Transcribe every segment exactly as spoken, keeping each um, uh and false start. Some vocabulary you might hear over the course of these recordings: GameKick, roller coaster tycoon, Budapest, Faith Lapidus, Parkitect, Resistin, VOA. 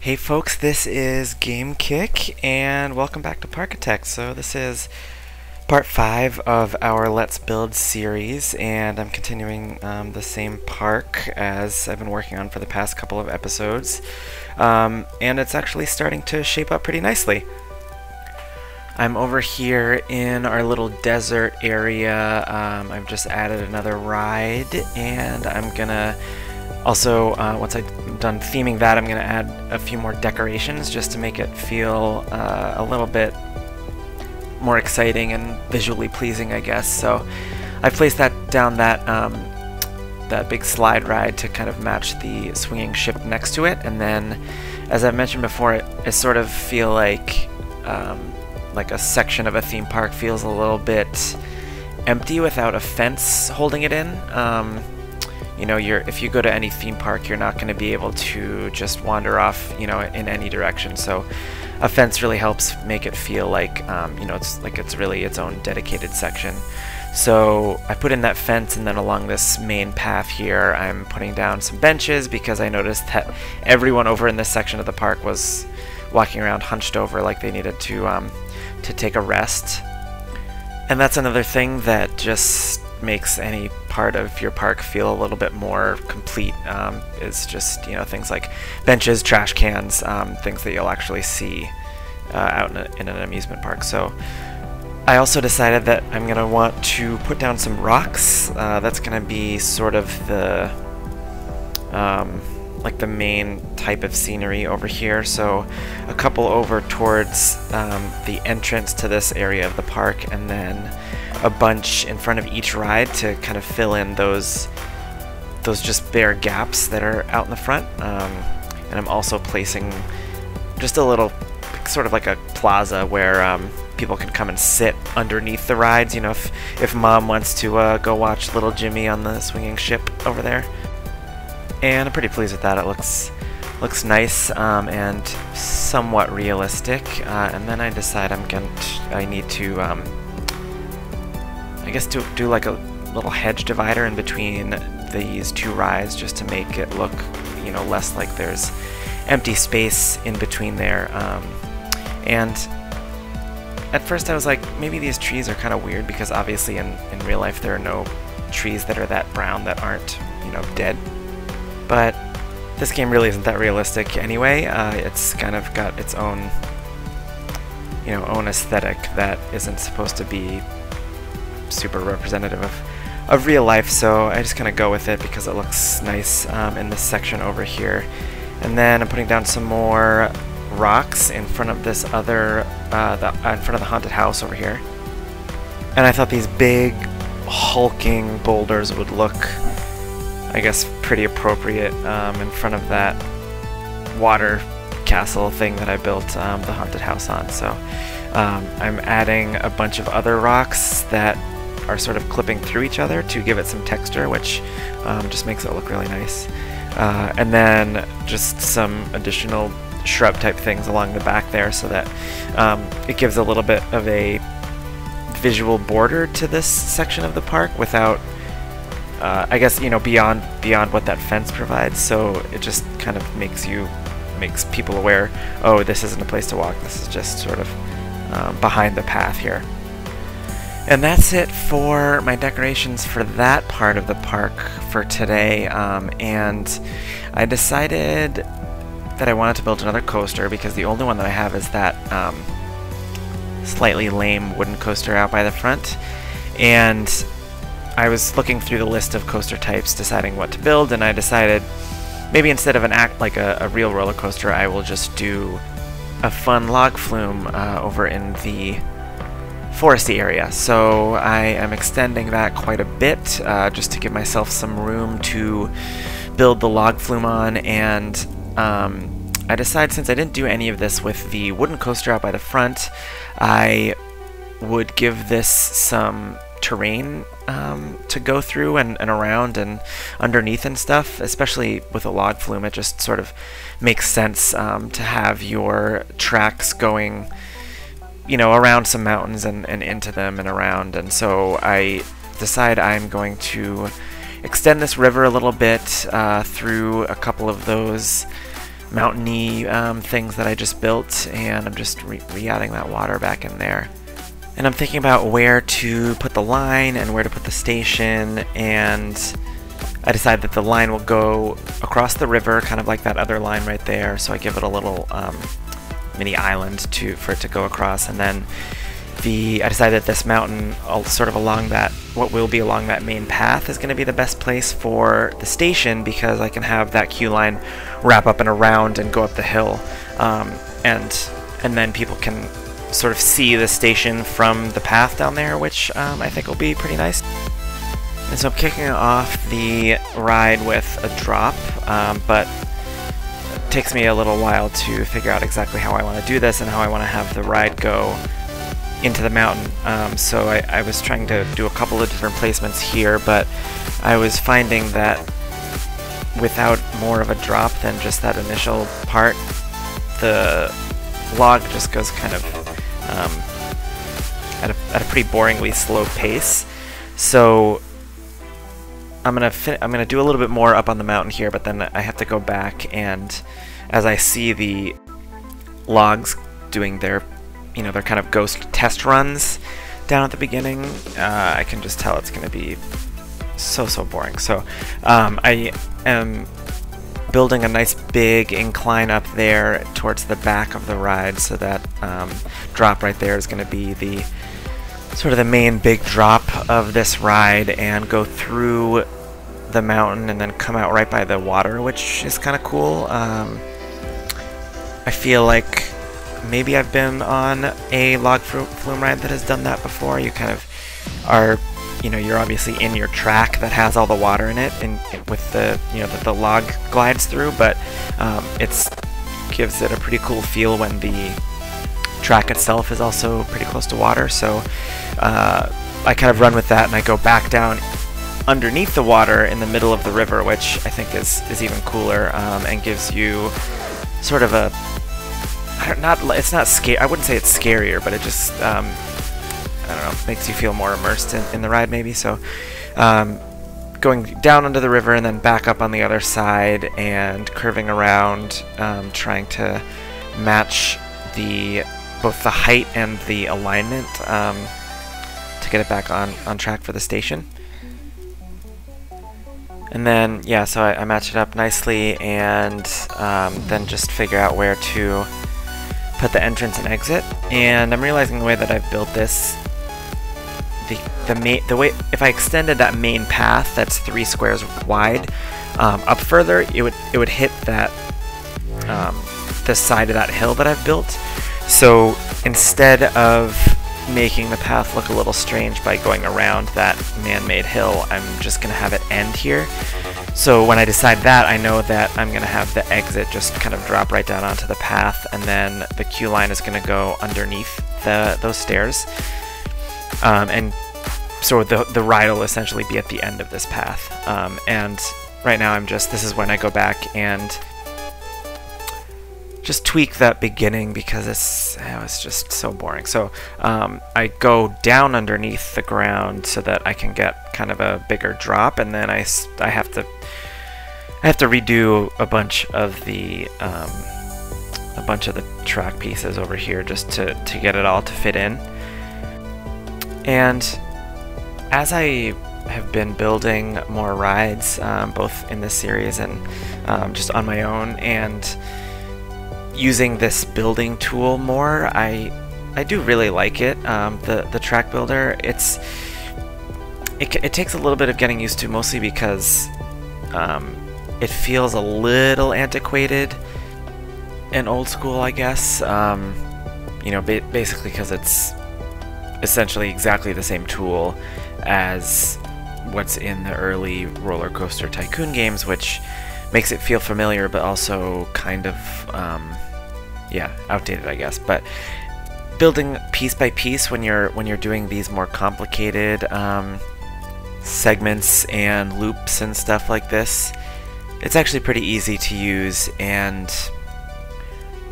Hey folks, this is GameKick, and welcome back to Parkitect. So this is part five of our Let's Build series, and I'm continuing um, the same park as I've been working on for the past couple of episodes. Um, and it's actually starting to shape up pretty nicely. I'm over here in our little desert area. Um, I've just added another ride, and I'm gonna also, uh, once I'm done theming that, I'm going to add a few more decorations just to make it feel uh, a little bit more exciting and visually pleasing, I guess. So I placed that down that um, that big slide ride to kind of match the swinging ship next to it. And then, as I mentioned before, it, it sort of feel like um, like a section of a theme park feels a little bit empty without a fence holding it in. Um, You know, you're, if you go to any theme park, you're not going to be able to just wander off, you know, in any direction. So a fence really helps make it feel like, um, you know, it's like it's really its own dedicated section. So I put in that fence, and then along this main path here, I'm putting down some benches because I noticed that everyone over in this section of the park was walking around hunched over like they needed to, um, to take a rest. And that's another thing that just makes any part of your park feel a little bit more complete, um, is just, you know, things like benches, trash cans, um, things that you'll actually see uh, out in, a, in an amusement park. So I also decided that I'm going to want to put down some rocks. Uh, that's going to be sort of the um, like the main type of scenery over here. So a couple over towards um, the entrance to this area of the park, and then a bunch in front of each ride to kind of fill in those those just bare gaps that are out in the front. Um, and I'm also placing just a little sort of like a plaza where um, people can come and sit underneath the rides. You know, if, if mom wants to uh, go watch Little Jimmy on the swinging ship over there. And I'm pretty pleased with that. It looks looks nice um, and somewhat realistic. Uh, and then I decide I'm gonna I need to um, I guess do, do like a little hedge divider in between these two rides just to make it look, you know, less like there's empty space in between there. Um, and at first I was like, maybe these trees are kind of weird because obviously in, in real life there are no trees that are that brown that aren't, you know, dead. But this game really isn't that realistic anyway. Uh, it's kind of got its own, you know, own aesthetic that isn't supposed to be super representative of, of real life, so I just kind of go with it because it looks nice um, in this section over here. And then I'm putting down some more rocks in front of this other, uh, the, in front of the haunted house over here. And I thought these big hulking boulders would look, I guess, pretty appropriate um, in front of that water castle thing that I built um, the haunted house on. So um, I'm adding a bunch of other rocks that are sort of clipping through each other to give it some texture, which um, just makes it look really nice. Uh, and then just some additional shrub type things along the back there so that um, it gives a little bit of a visual border to this section of the park without, uh, I guess, you know, beyond, beyond what that fence provides. So it just kind of makes you, makes people aware, oh, this isn't a place to walk, this is just sort of um, behind the path here. And that's it for my decorations for that part of the park for today. Um, and I decided that I wanted to build another coaster because the only one that I have is that um, slightly lame wooden coaster out by the front. And I was looking through the list of coaster types deciding what to build, and I decided maybe instead of an act like a, a real roller coaster, I will just do a fun log flume uh, over in the foresty area. So I am extending that quite a bit uh, just to give myself some room to build the log flume on. And um, I decided, since I didn't do any of this with the wooden coaster out by the front, I would give this some terrain um, to go through and, and around and underneath and stuff. Especially with a log flume, it just sort of makes sense um, to have your tracks going, you know, around some mountains and, and into them and around. And so I decide I'm going to extend this river a little bit uh, through a couple of those mountainy um, things that I just built, and I'm just re re-adding that water back in there. And I'm thinking about where to put the line and where to put the station, and I decide that the line will go across the river, kind of like that other line right there, so I give it a little um, mini island to for it to go across. And then the I decided that this mountain, sort of along that, what will be along that main path, is going to be the best place for the station, because I can have that queue line wrap up and around and go up the hill, um, and and then people can sort of see the station from the path down there, which um, I think will be pretty nice. And so I'm kicking off the ride with a drop, um, but it takes me a little while to figure out exactly how I want to do this and how I want to have the ride go into the mountain. Um, so I, I was trying to do a couple of different placements here, but I was finding that without more of a drop than just that initial part, the log just goes kind of um, at, a, at a pretty boringly slow pace. So I'm gonna fin I'm gonna do a little bit more up on the mountain here, but then I have to go back, and as I see the logs doing their you know, they're kind of ghost test runs down at the beginning, uh, I can just tell it's going to be so, so boring. So um, I am building a nice big incline up there towards the back of the ride, so that um, drop right there is going to be the sort of the main big drop of this ride, and go through the mountain and then come out right by the water, which is kind of cool. Um, I feel like maybe I've been on a log flume ride that has done that before. You kind of are, you know, you're obviously in your track that has all the water in it, and with the, you know, that the log glides through, but um, it's gives it a pretty cool feel when the track itself is also pretty close to water. So uh, I kind of run with that, and I go back down underneath the water in the middle of the river, which I think is, is even cooler, um, and gives you sort of a I don't, not it's not scary. I wouldn't say it's scarier, but it just um, I don't know, makes you feel more immersed in, in the ride maybe. So um, going down under the river and then back up on the other side and curving around, um, trying to match the both the height and the alignment um, to get it back on on track for the station. And then yeah, so I, I match it up nicely, and um, then just figure out where to put the entrance and exit. And I'm realizing the way that I've built this, the the, main, the way, if I extended that main path that's three squares wide um, up further, it would it would hit that um, the side of that hill that I've built. So instead of making the path look a little strange by going around that man-made hill, I'm just gonna have it end here. So when I decide that, I know that I'm going to have the exit just kind of drop right down onto the path, and then the queue line is going to go underneath the, those stairs. Um, and so the, the ride will essentially be at the end of this path. Um, and right now I'm just, this is when I go back and just tweak that beginning, because it's, oh, it's just so boring. So um, I go down underneath the ground so that I can get kind of a bigger drop, and then I, I have to I have to redo a bunch of the um, a bunch of the track pieces over here just to, to get it all to fit in. And as I have been building more rides, um, both in this series and um, just on my own, and using this building tool more, I I do really like it. Um, the the track builder, it's it, it takes a little bit of getting used to, mostly because um, it feels a little antiquated and old school, I guess. Um, you know, ba basically because it's essentially exactly the same tool as what's in the early Roller Coaster Tycoon games, which makes it feel familiar, but also kind of um, yeah, outdated, I guess. But building piece by piece when you're when you're doing these more complicated um, segments and loops and stuff like this, it's actually pretty easy to use and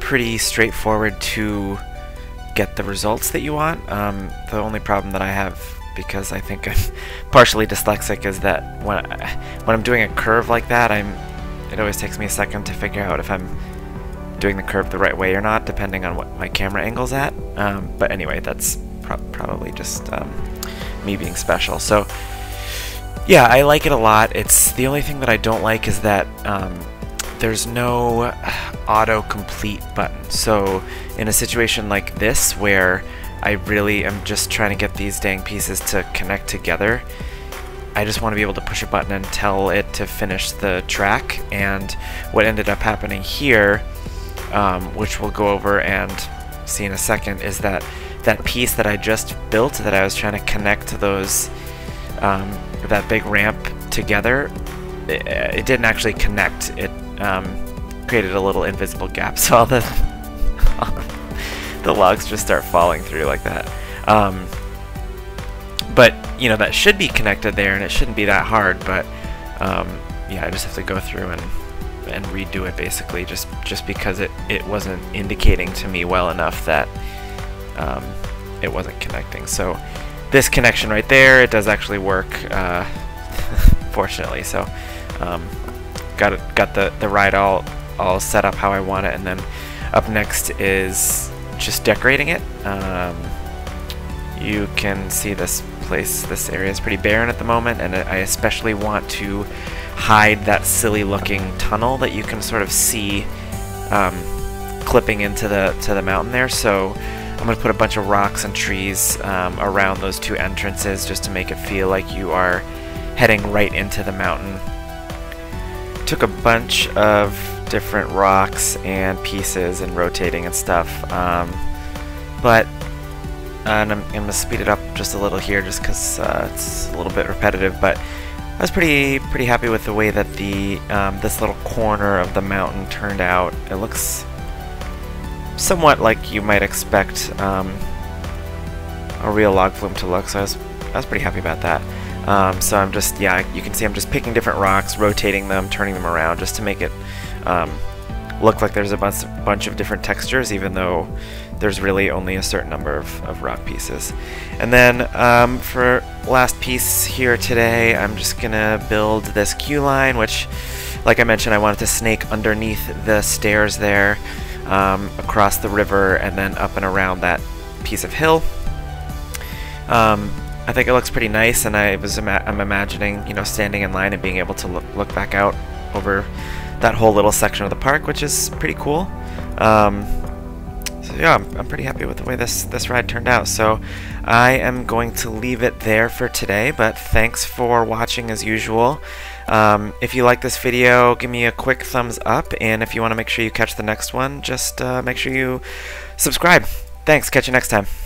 pretty straightforward to get the results that you want. Um, the only problem that I have, because I think I'm partially dyslexic, is that when I, when I'm doing a curve like that, I'm it always takes me a second to figure out if I'm doing the curve the right way or not, depending on what my camera angle's at. Um, but anyway, that's pro probably just um, me being special. So yeah, I like it a lot. It's the only thing that I don't like is that um, there's no auto-complete button. So in a situation like this where I really am just trying to get these dang pieces to connect together, I just want to be able to push a button and tell it to finish the track. And what ended up happening here, um, which we'll go over and see in a second, is that that piece that I just built that I was trying to connect to those, um, that big ramp together, it, it didn't actually connect. It um, created a little invisible gap, so all the, the logs just start falling through like that. Um, But, you know, that should be connected there, and it shouldn't be that hard, but, um, yeah, I just have to go through and, and redo it, basically, just, just because it, it wasn't indicating to me well enough that um, it wasn't connecting. So this connection right there, it does actually work, uh, fortunately, so um, got it, got the, the ride all, all set up how I want it, and then up next is just decorating it. Um, you can see this place, this area is pretty barren at the moment, and I especially want to hide that silly looking tunnel that you can sort of see um, clipping into the to the mountain there. So I'm going to put a bunch of rocks and trees um, around those two entrances just to make it feel like you are heading right into the mountain. Took a bunch of different rocks and pieces and rotating and stuff, um, but and I'm, I'm going to speed it up just a little here just because uh, it's a little bit repetitive, but I was pretty pretty happy with the way that the um, this little corner of the mountain turned out. It looks somewhat like you might expect um, a real log flume to look, so I was, I was pretty happy about that. Um, so I'm just, yeah, you can see I'm just picking different rocks, rotating them, turning them around just to make it um, look like there's a bunch, bunch of different textures, even though there's really only a certain number of, of rock pieces. And then um, for last piece here today, I'm just gonna build this queue line, which, like I mentioned, I wanted to snake underneath the stairs there, um, across the river, and then up and around that piece of hill. Um, I think it looks pretty nice, and I was ima I'm imagining, you know, standing in line and being able to look, look back out over that whole little section of the park, which is pretty cool. Um, So yeah, I'm, I'm pretty happy with the way this, this ride turned out, so I am going to leave it there for today, but thanks for watching as usual. Um, if you like this video, give me a quick thumbs up, and if you want to make sure you catch the next one, just uh, make sure you subscribe. Thanks, catch you next time.